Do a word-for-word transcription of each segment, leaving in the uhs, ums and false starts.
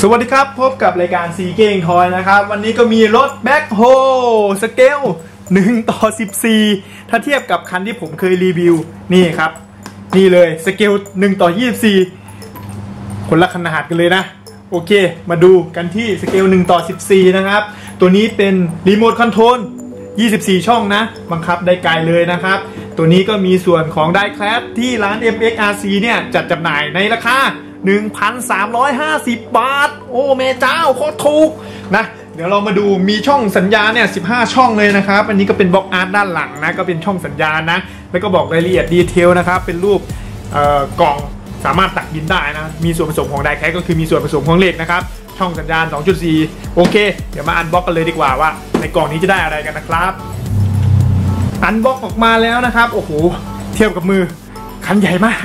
สวัสดีครับพบกับรายการสีเก่งทอยนะครับวันนี้ก็มีรถแบ็คโฮสเกลหนึ่งต่อสิบสี่ถ้าเทียบกับคันที่ผมเคยรีวิวนี่ครับนี่เลยสเกลหนึ่งต่อยี่สิบสี่คนละขนาดกันเลยนะโอเคมาดูกันที่สเกลหนึ่งต่อสิบสี่นะครับตัวนี้เป็นรีโมทคอนโทรลยี่สิบสี่ช่องนะบังคับได้ไกลเลยนะครับตัวนี้ก็มีส่วนของไดแคลสที่ร้าน เอ็ม เอ็กซ์ อาร์ ซี เนี่ยจัดจำหน่ายในราคา หนึ่งพันสามร้อยห้าสิบ บาทโอ้แม่เจ้าโคตรถูกนะเดี๋ยวเรามาดูมีช่องสัญญาเนี่ยสิบห้าช่องเลยนะครับอันนี้ก็เป็นบล็อกอาร์ตด้านหลังนะก็เป็นช่องสัญญานะแล้วก็บอกรายละเอียดดีเทลนะครับเป็นรูปกล่องสามารถตักดินได้นะมีส่วนผสมของไดแคลสก็คือมีส่วนผสมของเหล็กนะครับช่องสัญญาณ สองจุดสี่ โอเคเดี๋ยวมาอันบล็อกกันเลยดีกว่าว่าในกล่องนี้จะได้อะไรกันนะครับอันบล็อกออกมาแล้วนะครับโอ้โหเทียบกับมือคันใหญ่มาก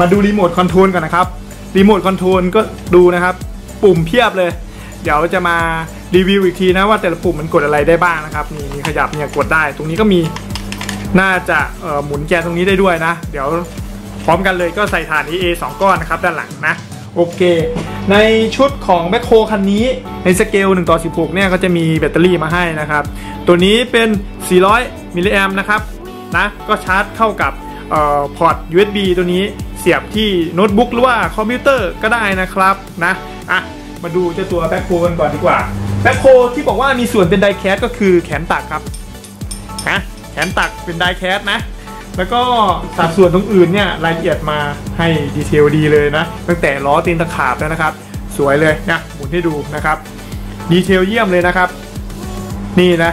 มาดูรีโมทคอนโทรลก่อนนะครับรีโมทคอนโทรลก็ดูนะครับปุ่มเพียบเลยเดี๋ยวจะมารีวิวอีกทีนะว่าแต่ละปุ่มมันกดอะไรได้บ้างนะครับมีมีขยับเนี่ยกดได้ตรงนี้ก็มีน่าจะหมุนแกนตรงนี้ได้ด้วยนะเดี๋ยวพร้อมกันเลยก็ใส่ฐาน อี เอ สองก้อนนะครับด้านหลังนะโอเคในชุดของแบ็คโฮคันนี้ในสเกลหนึ่งต่อสิบหกเนี่ยก็จะมีแบตเตอรี่มาให้นะครับตัวนี้เป็นสี่ร้อยมิลลิแอมป์นะครับนะก็ชาร์จเข้ากับพอร์ต ยู เอส บี ตัวนี้เสียบที่โน้ตบุ๊กหรือว่าคอมพิวเตอร์ก็ได้นะครับนะอ่ะมาดูเจ้าตัวแบ็คโฮกันก่อนดีกว่าแบ็คโฮที่บอกว่ามีส่วนเป็นไดแคสก็คือแขนตักครับนะแขนตักเป็นไดแคสนะแล้วก็สัดส่วนตรงอื่นเนี่ยรายละเอียดมาให้ดีเทลดีเลยนะตั้งแต่ล้อตีนตะขาบแล้วนะครับสวยเลยนะหมุนให้ดูนะครับดีเทลเยี่ยมเลยนะครับนี่นะ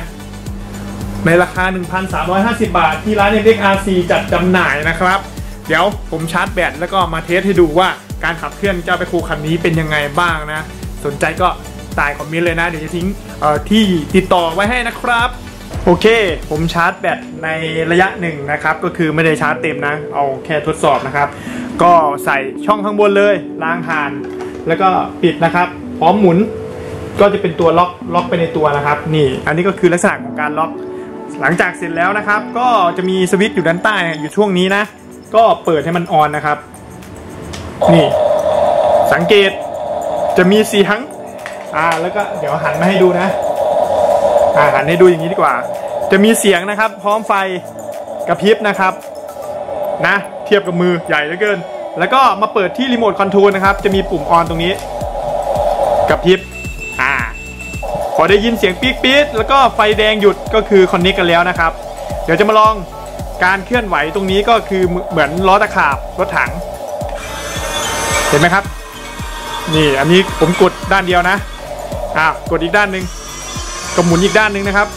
ในราคา หนึ่งพันสามร้อยห้าสิบ บาทที่ร้าน เอ็ม เอ็กซ์ อาร์ ซี จัดจำหน่ายนะครับเดี๋ยวผมชาร์จแบตแล้วก็มาเทสให้ดูว่าการขับเคลื่อนเจ้าแบ็คโฮคันนี้เป็นยังไงบ้างนะสนใจก็ใต้คอมเมนต์เลยนะเดี๋ยวจะทิ้งที่ติดต่อไว้ให้นะครับโอเคผมชาร์จแบตในระยะหนึ่งนะครับก็คือไม่ได้ชาร์จเต็มนะเอาแค่ทดสอบนะครับก็ใส่ช่องข้างบนเลยล้างถ่านแล้วก็ปิดนะครับพร้อมหมุนก็จะเป็นตัวล็อกล็อกไปในตัวนะครับนี่อันนี้ก็คือลักษณะของการล็อกหลังจากเสร็จแล้วนะครับก็จะมีสวิตช์อยู่ด้านใต้อยู่ช่วงนี้นะก็เปิดให้มันออนนะครับนี่สังเกตจะมีเสียงอ่าแล้วก็เดี๋ยวหันมาให้ดูนะอ่าหันให้ดูอย่างนี้ดีกว่าจะมีเสียงนะครับพร้อมไฟกระพริบนะครับนะเทียบกับมือใหญ่เหลือเกินแล้วก็มาเปิดที่รีโมทคอนโทรลนะครับจะมีปุ่มออนตรงนี้กระพริบอ่าพอได้ยินเสียงปี๊ดปี๊ดแล้วก็ไฟแดงหยุดก็คือคอนเนคกันแล้วนะครับเดี๋ยวจะมาลองการเคลื่อนไหวตรงนี้ก็คือเหมือนล้อตะขาบรถถังเห็นไหมครับนี่อันนี้ผมกดด้านเดียวนะอ่ากดอีกด้านหนึ่งก็หมุนอีกด้านหนึ่งนะครับ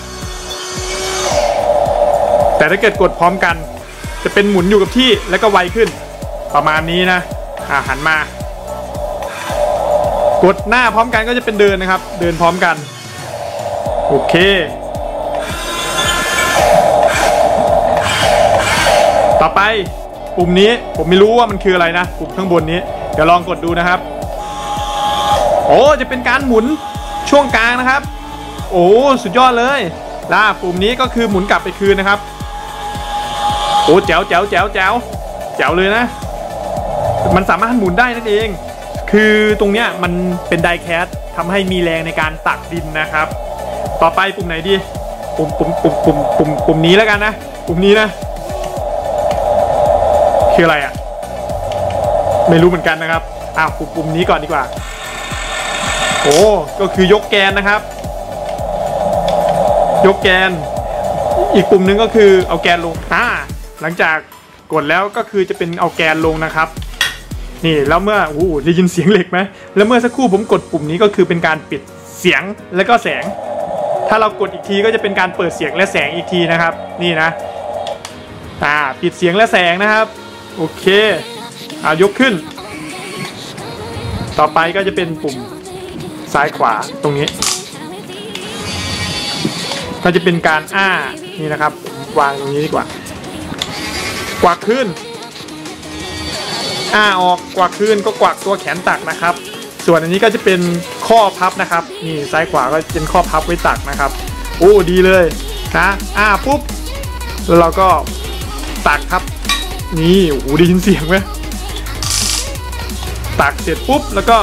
แต่ถ้าเกิดกดพร้อมกันจะเป็นหมุนอยู่กับที่แล้วก็ไวขึ้นประมาณนี้นะอ่าหันมากดหน้าพร้อมกันก็จะเป็นเดินนะครับเดินพร้อมกันโอเคต่อไปปุ่มนี้ผมไม่รู้ว่ามันคืออะไรนะปุ่มข้างบนนี้เดี๋ยวลองกดดูนะครับโอ้จะเป็นการหมุนช่วงกลางนะครับโอ้สุดยอดเลยล่ะปุ่มนี้ก็คือหมุนกลับไปคืนนะครับโอ้แจ๋วแจ๋วแจ๋วแจ๋วแจ๋วเลยนะมันสามารถหมุนได้นั่นเองคือตรงเนี้ยมันเป็นไดแคสทำให้มีแรงในการตักดินนะครับต่อไปปุ่มไหนดีปุ่มปุ่มปุ่มปุ่มปุ่มปุ่มนี้แล้วกันนะปุ่มนี้นะคืออะไรอ่ะไม่รู้เหมือนกันนะครับอ่ะปุ่มปุ่มนี้ก่อนดีกว่าโอ้ก็คือยกแกนนะครับยกแกนอีกปุ่มนึงก็คือเอาแกนลงอ่าหลังจากกดแล้วก็คือจะเป็นเอาแกนลงนะครับนี่แล้วเมื่อโอ้ได้ยินเสียงเหล็กไหมแล้วเมื่อสักครู่ผมกดปุ่มนี้ก็คือเป็นการปิดเสียงและก็แสงถ้าเรากดอีกทีก็จะเป็นการเปิดเสียงและแสงอีกทีนะครับนี่นะอ่าปิดเสียงและแสงนะครับโอเคเอายกขึ้นต่อไปก็จะเป็นปุ่มซ้ายขวาตรงนี้ก็จะเป็นการอ้านี่นะครับวางตรงนี้ดีกว่ากวักขึ้นอ้าออกกวักขึ้นก็กวักตัวแขนตักนะครับส่วนอันนี้ก็จะเป็นข้อพับนะครับนี่ซ้ายขวาก็เป็นข้อพับไว้ตักนะครับโอ้ดีเลยนะอ้าปุ๊บแล้วเราก็ตักครับนี่โอ้โหได้ยินเสียงไหมตักเสร็จปุ๊บแล้วก็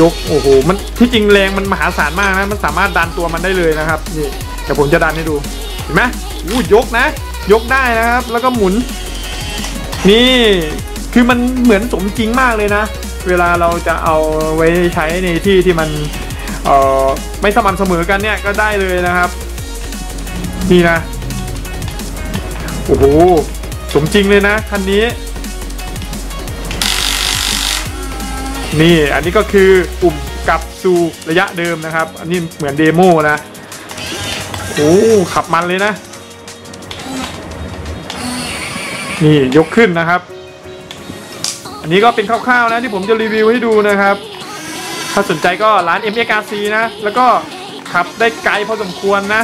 ยกโอ้โหมันที่จริงแรงมันมหาศาลมากนะมันสามารถดันตัวมันได้เลยนะครับนี่เดี๋ยวผมจะดันให้ดูเห็นไหมอู้ยกนะยกได้นะครับแล้วก็หมุนนี่คือมันเหมือนสมจริงมากเลยนะเวลาเราจะเอาไว้ใช้ในที่ที่มันเอ่อไม่สม่ำเสมอกันเนี่ยก็ได้เลยนะครับนี่นะโอ้โหสมจริงเลยนะคันนี้นี่อันนี้ก็คือปุ่มกลับสู่ระยะเดิมนะครับอันนี้เหมือนเดโมนะโอ้ขับมันเลยนะนี่ยกขึ้นนะครับอันนี้ก็เป็นคร่าวๆนะที่ผมจะรีวิวให้ดูนะครับถ้าสนใจก็ร้าน เอ็ม เอ็กซ์ อาร์ ซี นะแล้วก็ขับได้ไกลพอสมควรนะ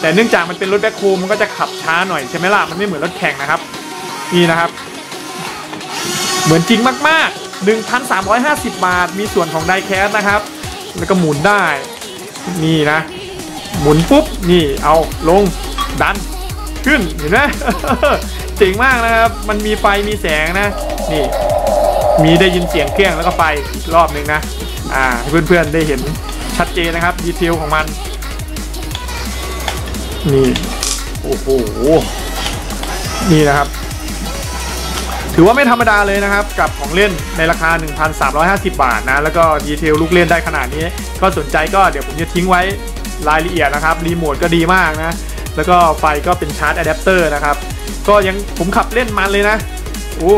แต่เนื่องจากมันเป็นรถแบ็คโฮมันก็จะขับช้าหน่อยใช่ไหมล่ะมันไม่เหมือนรถแข่งนะครับนี่นะครับเหมือนจริงมากๆหนึ่งพันสามร้อยห้าสิบบาทมีส่วนของไดแคสนะครับแล้วก็หมุนได้นี่นะหมุนปุ๊บนี่เอาลงดันขึ้นเห็นไหม เจ๋งมากนะครับมันมีไฟมีแสงนะนี่มีได้ยินเสียงเครื่องแล้วก็ไฟอีกรอบหนึ่งนะอ่าให้เพื่อนๆได้เห็นชัดเจนนะครับดีเทลของมันนี่โอ้โหนี่นะครับถือว่าไม่ธรรมดาเลยนะครับกับของเล่นในราคา หนึ่งพันสามร้อยห้าสิบบาทนะแล้วก็ดีเทลลูกเล่นได้ขนาดนี้ก็สนใจก็เดี๋ยวผมจะทิ้งไว้รายละเอียดนะครับรีโมทก็ดีมากนะแล้วก็ไฟก็เป็นชาร์จอะแดปเตอร์นะครับก็ยังผมขับเล่นมันเลยนะโอ้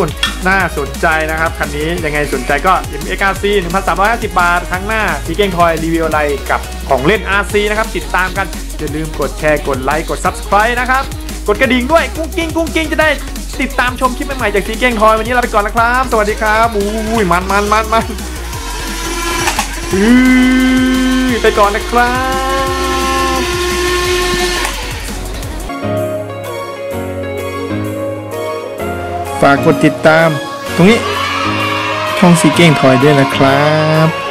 น่าสนใจนะครับคันนี้ยังไงสนใจก็ เอ็ม เอ็กซ์ อาร์ ซี หนึ่งพันสามร้อยห้าสิบบาทครั้งหน้าพี่เก้งทอยรีวิวอะไรกับของเล่น อาร์ ซี นะครับติดตามกันอย่าลืมกดแชร์กดไลค์กด ซับสไครบ์ นะครับกดกระดิ่งด้วยกุ้งกิ้งกุ้งกิ้งจะได้ติดตามชมคลิปใหม่ๆจากซีเก้งทอยวันนี้ลาไปก่อนนะครับสวัสดีครับอุ้ยมันมันมันมันอือไปก่อนนะครับฝากกดติดตามตรงนี้ช่องซีเก้งทอยด้วยนะครับ